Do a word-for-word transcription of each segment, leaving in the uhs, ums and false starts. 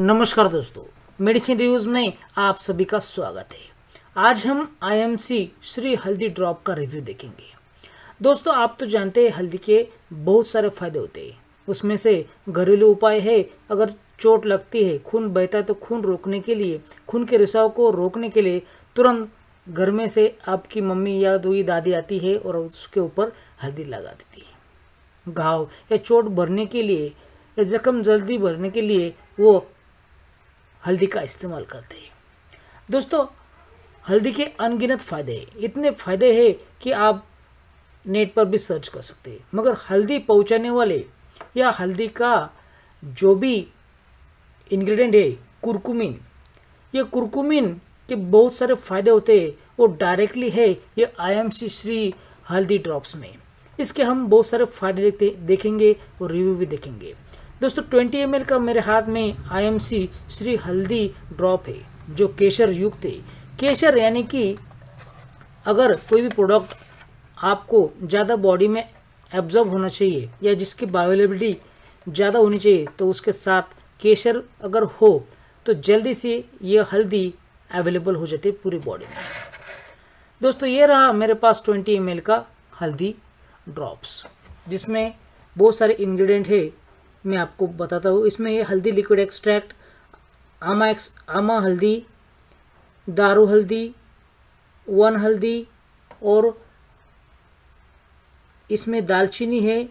नमस्कार दोस्तों, medicine reviews में आप सभी का स्वागत है। आज हम आई एम सी श्री हल्दी ड्रॉप का रिव्यू देखेंगे। दोस्तों, आप तो जानते हैं हल्दी के बहुत सारे फायदे होते हैं। उसमें से घरेलू उपाय है, अगर चोट लगती है, खून बहता है तो खून रोकने के लिए, खून के रिसाव को रोकने के लिए तुरंत घर में से आपकी मम्मी या कोई दादी आती है और उसके ऊपर हल्दी लगा देती है। घाव या चोट भरने के लिए या जख्म जल्दी भरने के लिए वो हल्दी का इस्तेमाल करते हैं। दोस्तों, हल्दी के अनगिनत फ़ायदे हैं, इतने फ़ायदे हैं कि आप नेट पर भी सर्च कर सकते हैं। मगर हल्दी पहुंचाने वाले या हल्दी का जो भी इंग्रेडिएंट है कुरकुमिन, ये कुरकुमिन के बहुत सारे फ़ायदे होते हैं। वो डायरेक्टली है ये आई एम सी श्री हल्दी ड्रॉप्स में। इसके हम बहुत सारे फ़ायदे देखेंगे और रिव्यू भी देखेंगे। दोस्तों, बीस एम एल का मेरे हाथ में आई एम सी श्री हल्दी ड्रॉप है जो केसर युक्त है। केसर यानी कि अगर कोई भी प्रोडक्ट आपको ज़्यादा बॉडी में एब्जॉर्ब होना चाहिए या जिसकी बायोअवेलेबिलिटी ज़्यादा होनी चाहिए तो उसके साथ केसर अगर हो तो जल्दी से ये हल्दी अवेलेबल हो जाती है पूरी बॉडी में। दोस्तों, ये रहा मेरे पास बीस एम एल का हल्दी ड्रॉप्स जिसमें बहुत सारे इंग्रेडिएंट है। मैं आपको बताता हूँ। इसमें ये हल्दी लिक्विड एक्सट्रैक्ट, आमा एक्स आमा हल्दी, दारू हल्दी, वन हल्दी और इसमें दालचीनी है,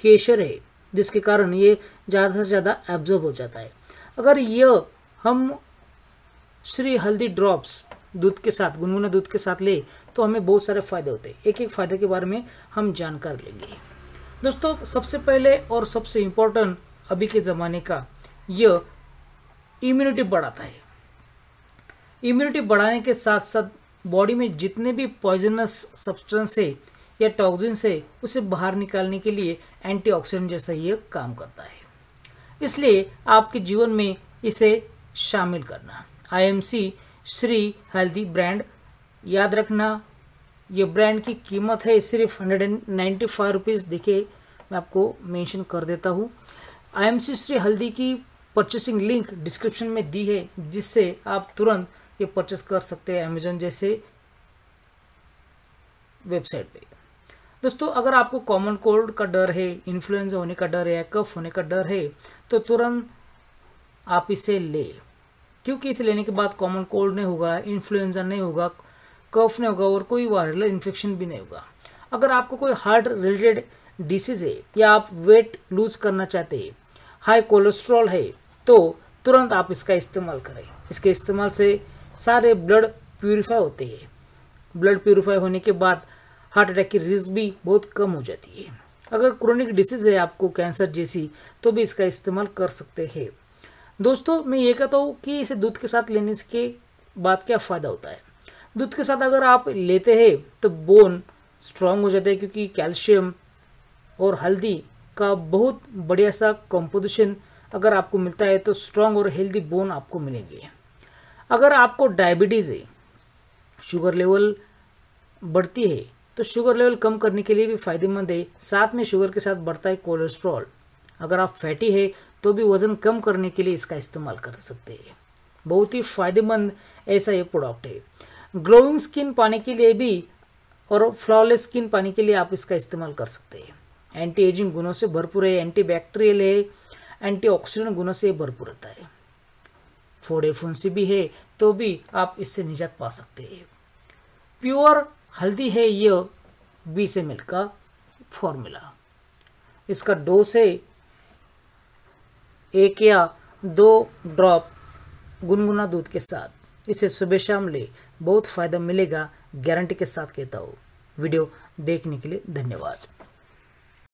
केसर है, जिसके कारण ये ज़्यादा से ज़्यादा एब्जॉर्ब हो जाता है। अगर यह हम श्री हल्दी ड्रॉप्स दूध के साथ, गुनगुना दूध के साथ ले तो हमें बहुत सारे फ़ायदे होते हैं। एक एक फ़ायदे के बारे में हम जानकार लेंगे। दोस्तों, सबसे पहले और सबसे इम्पोर्टेंट अभी के ज़माने का, यह इम्यूनिटी बढ़ाता है। इम्यूनिटी बढ़ाने के साथ साथ बॉडी में जितने भी पॉइजनस सब्सटेंस है या टॉक्सिन्स है उसे बाहर निकालने के लिए एंटीऑक्सीडेंट जैसा ये काम करता है। इसलिए आपके जीवन में इसे शामिल करना। आई एम सी श्री हल्दी ब्रांड याद रखना। ये ब्रांड की कीमत है सिर्फ hundred and ninety five rupees. देखिए, मैं आपको मेंशन कर देता हूँ। आई एम सी श्री हल्दी की परचेसिंग लिंक डिस्क्रिप्शन में दी है, जिससे आप तुरंत ये परचेस कर सकते हैं अमेज़ॉन जैसे वेबसाइट पे। दोस्तों, अगर आपको कॉमन कोल्ड का डर है, इन्फ्लुएंजा होने का डर है, कफ होने का डर है तो तुरंत आप इसे ले, क्योंकि इसे लेने के बाद कॉमन कोल्ड नहीं होगा, इन्फ्लुएंजा नहीं होगा, कफ नहीं होगा और कोई वायरल इन्फेक्शन भी नहीं होगा। अगर आपको कोई हार्ट रिलेटेड डिसीज़ है या आप वेट लूज करना चाहते हैं, हाई कोलेस्ट्रॉल है तो तुरंत आप इसका इस्तेमाल करें। इसके इस्तेमाल से सारे ब्लड प्यूरीफाई होते हैं। ब्लड प्यूरीफाई होने के बाद हार्ट अटैक की रिस्क भी बहुत कम हो जाती है। अगर क्रोनिक डिसीज़ है आपको, कैंसर जैसी, तो भी इसका इस्तेमाल कर सकते हैं। दोस्तों, मैं ये कहता हूँ कि इसे दूध के साथ लेने के बाद क्या फ़ायदा होता है। दूध के साथ अगर आप लेते हैं तो बोन स्ट्रांग हो जाते हैं, क्योंकि कैल्शियम और हल्दी का बहुत बढ़िया सा कॉम्पोजिशन अगर आपको मिलता है तो स्ट्रांग और हेल्दी बोन आपको मिलेंगे। अगर आपको डायबिटीज़ है, शुगर लेवल बढ़ती है तो शुगर लेवल कम करने के लिए भी फ़ायदेमंद है। साथ में शुगर के साथ बढ़ता है कोलेस्ट्रॉल। अगर आप फैटी है तो भी वज़न कम करने के लिए इसका इस्तेमाल कर सकते हैं। बहुत ही फ़ायदेमंद ऐसा ये प्रोडक्ट है। ग्लोइंग स्किन पाने के लिए भी और फ्लॉलेस स्किन पाने के लिए आप इसका इस्तेमाल कर सकते हैं। एंटी एजिंग गुणों से भरपूर है, एंटी बैक्टीरियल है, एंटीऑक्सीडेंट गुणों से भरपूर होता है। फोड़े फुंसी भी है तो भी आप इससे निजात पा सकते हैं। प्योर हल्दी है यह बीस एम एल का फॉर्मूला। इसका डोज है एक या दो ड्रॉप गुनगुना दूध के साथ। इसे सुबह शाम ले, बहुत फ़ायदा मिलेगा, गारंटी के साथ कहता हूँ। वीडियो देखने के लिए धन्यवाद।